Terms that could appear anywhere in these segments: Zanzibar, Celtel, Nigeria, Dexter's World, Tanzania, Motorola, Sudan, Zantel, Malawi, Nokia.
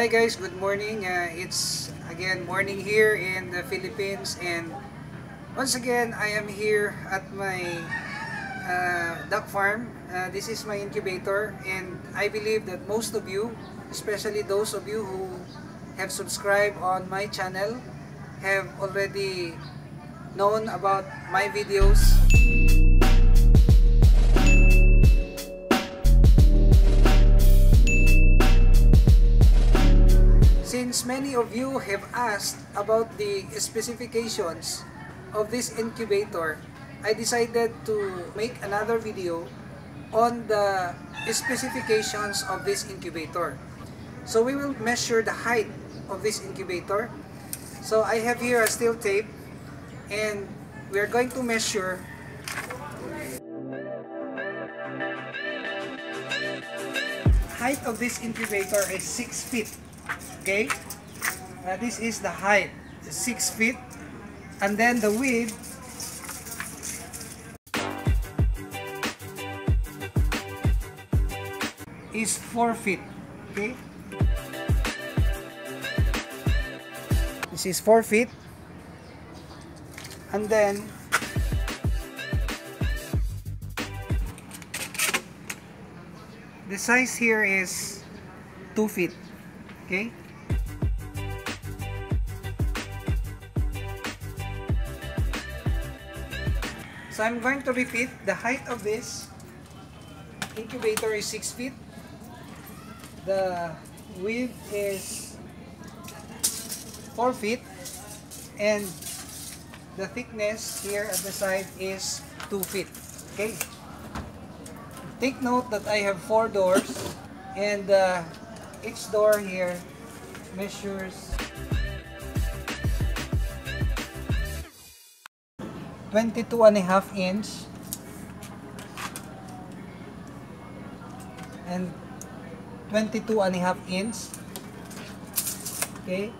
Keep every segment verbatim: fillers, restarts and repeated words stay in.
Hi guys, good morning. Uh, it's again morning here in the Philippines, and once again I am here at my uh, duck farm. Uh, this is my incubator, and I believe that most of you, especially those of you who have subscribed on my channel, have already known about my videos. Since many of you have asked about the specifications of this incubator, I decided to make another video on the specifications of this incubator. So we will measure the height of this incubator. So I have here a steel tape, and we are going to measure height of this incubator is six feet. Okay, uh, this is the height, six feet, and then the width is four feet. Okay, this is four feet, and then the size here is two feet. Okay. So I'm going to repeat, the height of this incubator is six feet, the width is four feet, and the thickness here at the side is two feet. Okay. Take note that I have four doors, and uh, each door here measures twenty-two and a half inch, and twenty-two and a half inch. Okay,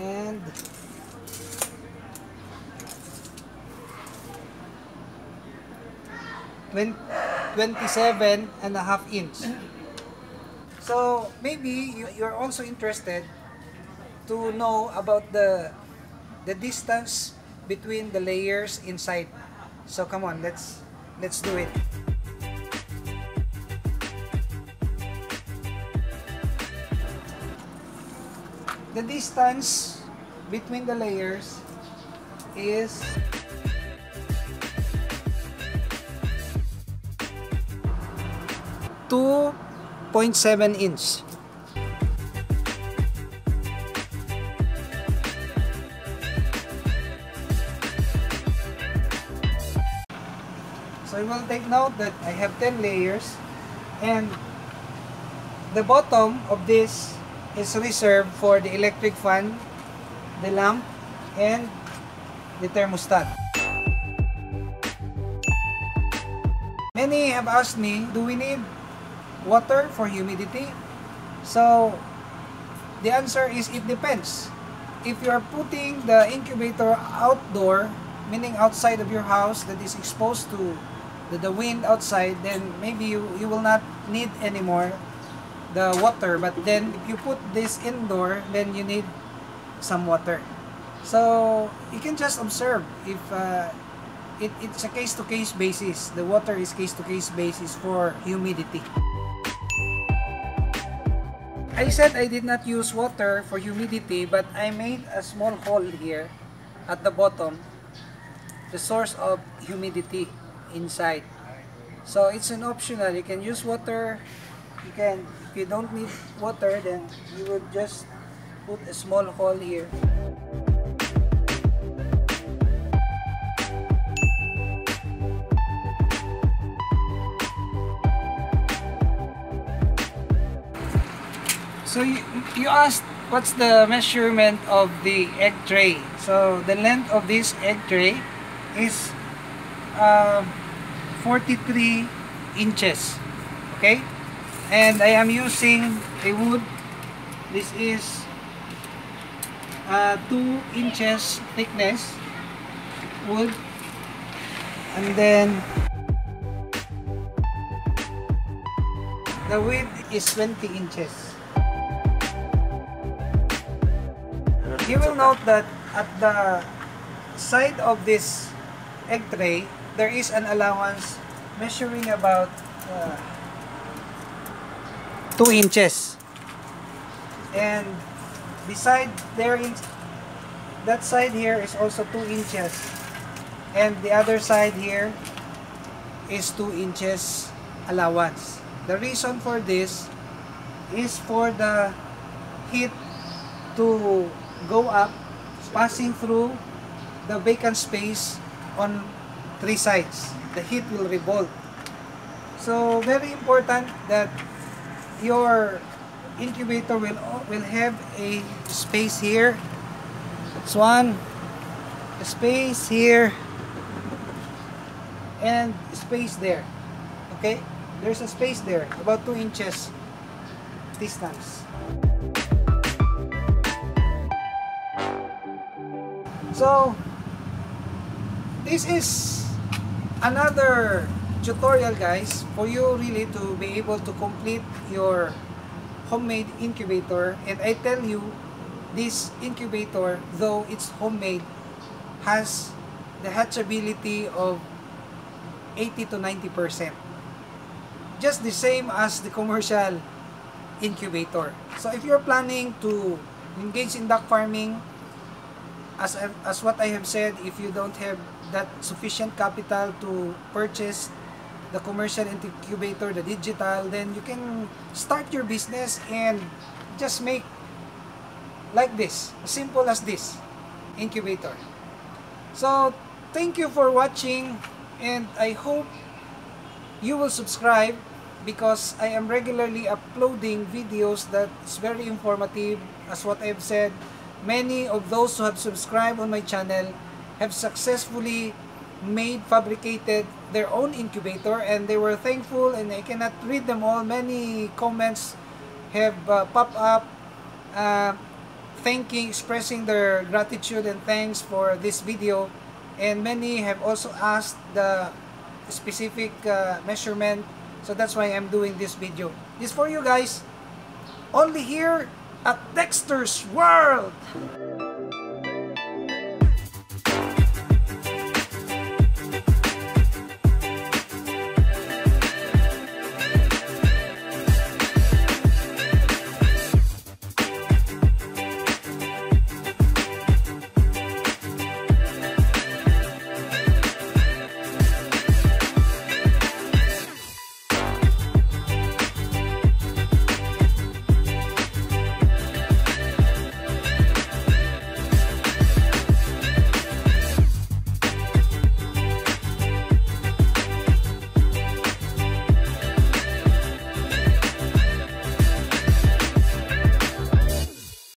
and twenty-seven and a half inch. So maybe you, you're also interested to know about the the distance between the layers inside. So come on, let's let's do it. The distance between the layers is two point seven inch. So you will take note that I have ten layers, and the bottom of this is reserved for the electric fan, the lamp, and the thermostat. Many have asked me, do we need water for humidity? So the answer is, it depends. If you are putting the incubator outdoor, meaning outside of your house, that is exposed to the, the wind outside, then maybe you, you will not need anymore the water. But then if you put this indoor, then you need some water. So you can just observe if uh, it, it's a case-to-case basis. The water is case-to-case basis for humidity. I said I did not use water for humidity, but I made a small hole here at the bottom, the source of humidity inside. So it's an optional. You can use water. You can, if you don't need water, then you would just put a small hole here. So you, you asked what's the measurement of the egg tray. So the length of this egg tray is uh, forty-three inches. Okay, and I am using a wood. This is uh, two inches thickness wood, and then The width is twenty inches. You will note that at the side of this egg tray, there is an allowance measuring about uh, two inches. And the side there, in that side here is also two inches. And the other side here is two inches allowance. The reason for this is for the heat to go up, passing through the vacant space on three sides. The heat will revolt. So very important that your incubator will, will have a space here. That's one, a space here, and space there. Okay, there's a space there, about two inches distance. So this is another tutorial, guys, for you really to be able to complete your homemade incubator. And I tell you, this incubator, though it's homemade, has the hatchability of eighty to ninety percent, just the same as the commercial incubator. So if you're planning to engage in duck farming, As, I, as what I have said, if you don't have that sufficient capital to purchase the commercial incubator, the digital, then you can start your business and just make like this, as simple as this incubator. So thank you for watching, and I hope you will subscribe, because I am regularly uploading videos that's very informative. As what I've said, many of those who have subscribed on my channel have successfully made, fabricated their own incubator, and they were thankful, and I cannot read them all. Many comments have uh, popped up uh, thanking, expressing their gratitude and thanks for this video, and many have also asked the specific uh, measurement. So that's why I'm doing this video. This is for you guys, only here at Dexter's World!